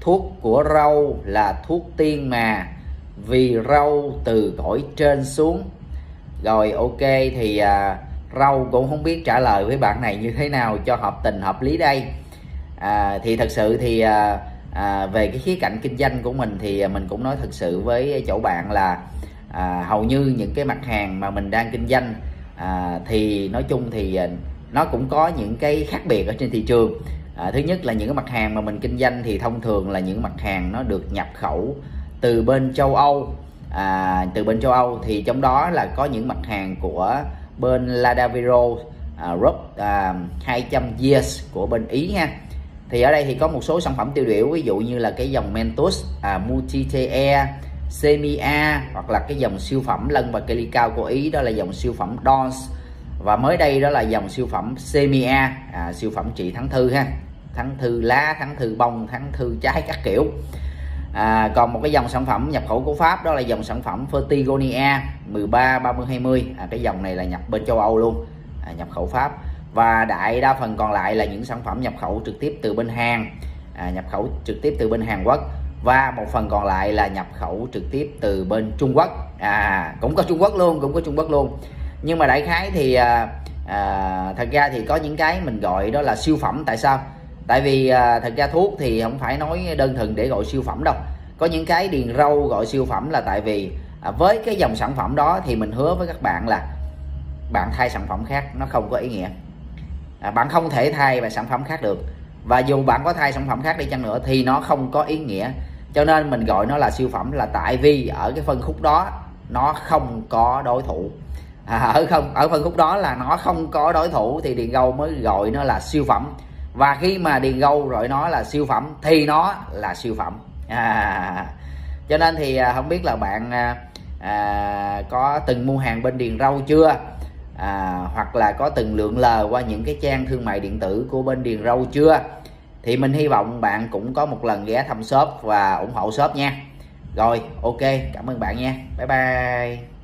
thuốc của râu là thuốc tiên mà, vì râu từ cõi trên xuống. Rồi ok, thì râu cũng không biết trả lời với bạn này như thế nào cho hợp tình hợp lý đây. Thì thật sự thì về cái khía cạnh kinh doanh của mình thì mình cũng nói thật sự với chỗ bạn là hầu như những cái mặt hàng mà mình đang kinh doanh thì nói chung thì nó cũng có những cái khác biệt ở trên thị trường. Thứ nhất là những cái mặt hàng mà mình kinh doanh thì thông thường là những mặt hàng nó được nhập khẩu từ bên châu Âu. Từ bên châu Âu thì trong đó là có những mặt hàng của bên Ladaviro Group 200 years của bên Ý nha. Thì ở đây thì có một số sản phẩm tiêu biểu, ví dụ như là cái dòng Mentos, Multitea Air, Semi A, hoặc là cái dòng siêu phẩm lân và keli cao của Ý, đó là dòng siêu phẩm Dons, và mới đây đó là dòng siêu phẩm Semi A, siêu phẩm trị thắng thư ha, thắng thư lá, thắng thư bông, thắng thư trái các kiểu. Còn một cái dòng sản phẩm nhập khẩu của Pháp, đó là dòng sản phẩm Fertigonia 13-3020, cái dòng này là nhập bên châu Âu luôn, nhập khẩu Pháp. Và đại đa phần còn lại là những sản phẩm nhập khẩu trực tiếp từ bên Hàn, nhập khẩu trực tiếp từ bên Hàn Quốc, và một phần còn lại là nhập khẩu trực tiếp từ bên Trung Quốc. Cũng có Trung Quốc luôn, cũng có Trung Quốc luôn. Nhưng mà đại khái thì thật ra thì có những cái mình gọi đó là siêu phẩm. Tại sao? Tại vì thật ra thuốc thì không phải nói đơn thuần để gọi siêu phẩm đâu. Có những cái Điền Râu gọi siêu phẩm là tại vì với cái dòng sản phẩm đó thì mình hứa với các bạn là bạn thay sản phẩm khác nó không có ý nghĩa. Bạn không thể thay về sản phẩm khác được, và dù bạn có thay sản phẩm khác đi chăng nữa thì nó không có ý nghĩa. Cho nên mình gọi nó là siêu phẩm là tại vì ở cái phân khúc đó nó không có đối thủ. Ở phân khúc đó là nó không có đối thủ thì Điền Râu mới gọi nó là siêu phẩm. Và khi mà Điền Râu gọi nó là siêu phẩm thì nó là siêu phẩm. Cho nên thì không biết là bạn có từng mua hàng bên Điền Râu chưa? Hoặc là có từng lượn lờ qua những cái trang thương mại điện tử của bên Điền Râu chưa? Thì mình hy vọng bạn cũng có một lần ghé thăm shop và ủng hộ shop nha. Rồi ok, cảm ơn bạn nha. Bye bye.